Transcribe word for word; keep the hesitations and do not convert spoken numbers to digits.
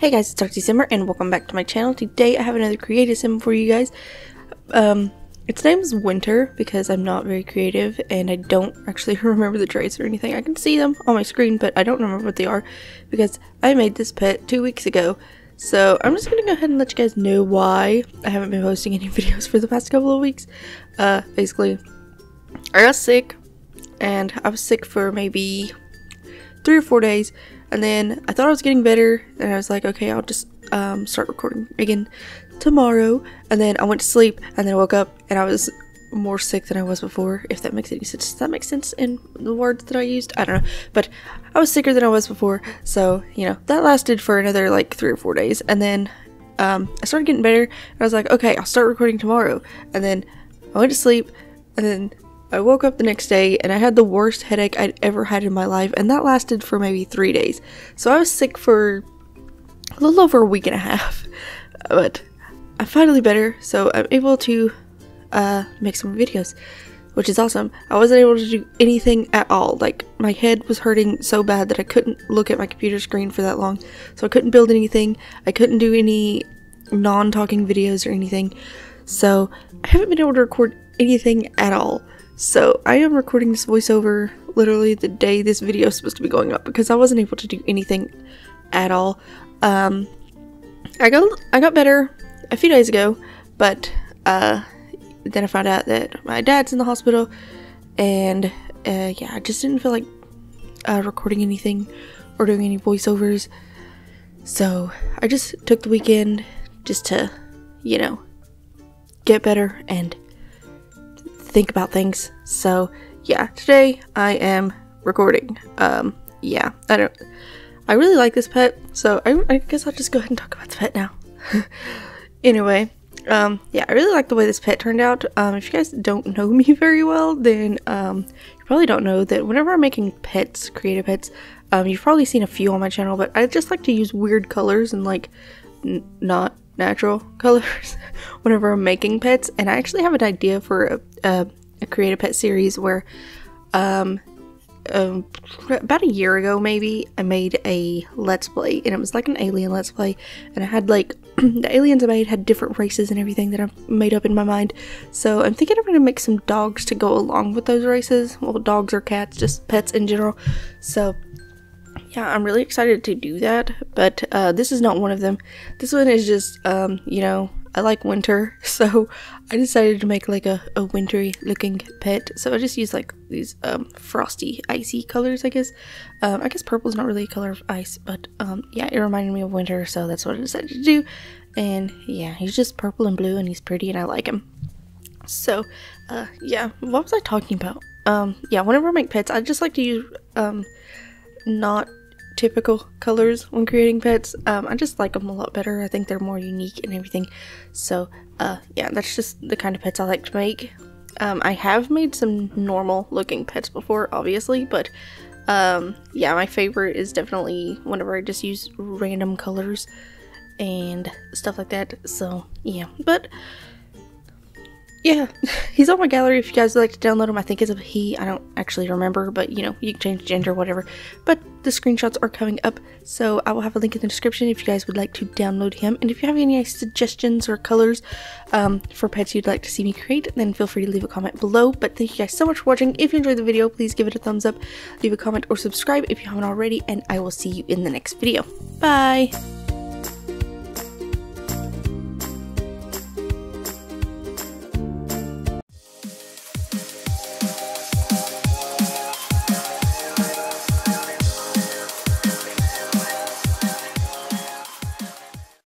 Hey guys, it's Artsie Simmer and welcome back to my channel. Today I have another creative sim for you guys. Um, its name is Winter because I'm not very creative and I don't actually remember the traits or anything. I can see them on my screen, but I don't remember what they are because I made this pet two weeks ago. So I'm just going to go ahead and let you guys know why I haven't been posting any videos for the past couple of weeks. Uh, basically, I got sick and I was sick for maybe three or four days. And then I thought I was getting better, and I was like, okay, I'll just um, start recording again tomorrow. And then I went to sleep, and then I woke up, and I was more sick than I was before, if that makes any sense. Does that make sense in the words that I used? I don't know. But I was sicker than I was before, so, you know, that lasted for another, like, three or four days. And then um, I started getting better, and I was like, okay, I'll start recording tomorrow. And then I went to sleep, and then I woke up the next day and I had the worst headache I'd ever had in my life, and that lasted for maybe three days. So I was sick for a little over a week and a half, but I'm finally better, so I'm able to uh, make some videos, which is awesome. I wasn't able to do anything at all. Like, my head was hurting so bad that I couldn't look at my computer screen for that long, so I couldn't build anything. I couldn't do any non-talking videos or anything, so I haven't been able to record anything at all. So I am recording this voiceover literally the day this video is supposed to be going up because I wasn't able to do anything at all. Um, I got I got better a few days ago, but uh, then I found out that my dad's in the hospital, and uh, yeah, I just didn't feel like uh, recording anything or doing any voiceovers. So I just took the weekend just to, you know, get better and think about things. So yeah, today I am recording. Um yeah, I don't I really like this pet, so I, I guess I'll just go ahead and talk about the pet now. Anyway, um yeah, I really like the way this pet turned out. Um if you guys don't know me very well, then um you probably don't know that whenever I'm making pets, creative pets, um you've probably seen a few on my channel, but I just like to use weird colors and like n not natural colors whenever I'm making pets. And I actually have an idea for a, a, a creative pet series where um, um about a year ago maybe I made a let's play, and it was like an alien let's play, and I had like the aliens I made had different races and everything that I've made up in my mind. So I'm thinking I'm gonna make some dogs to go along with those races. Well, dogs or cats, just pets in general. So yeah, I'm really excited to do that, but uh, this is not one of them. This one is just, um, you know, I like winter, so I decided to make like a, a wintry looking pet. So I just use like these um, frosty, icy colors, I guess. Um, I guess purple is not really a color of ice, but um, yeah, it reminded me of winter, so that's what I decided to do. And yeah, he's just purple and blue, and he's pretty, and I like him. So uh, yeah, what was I talking about? Um, yeah, whenever I make pets, I just like to use um, not typical colors when creating pets. um I just like them a lot better. I think they're more unique and everything. So uh yeah, that's just the kind of pets I like to make. um I have made some normal looking pets before, obviously, but um yeah, my favorite is definitely whenever I just use random colors and stuff like that. So yeah, but yeah, he's on my gallery if you guys would like to download him. I think it's a he, I don't actually remember, but you know, you can change gender, whatever. But the screenshots are coming up, so I will have a link in the description if you guys would like to download him. And if you have any suggestions or colors um, for pets you'd like to see me create, then feel free to leave a comment below. But thank you guys so much for watching. If you enjoyed the video, please give it a thumbs up, leave a comment, or subscribe if you haven't already, and I will see you in the next video. Bye!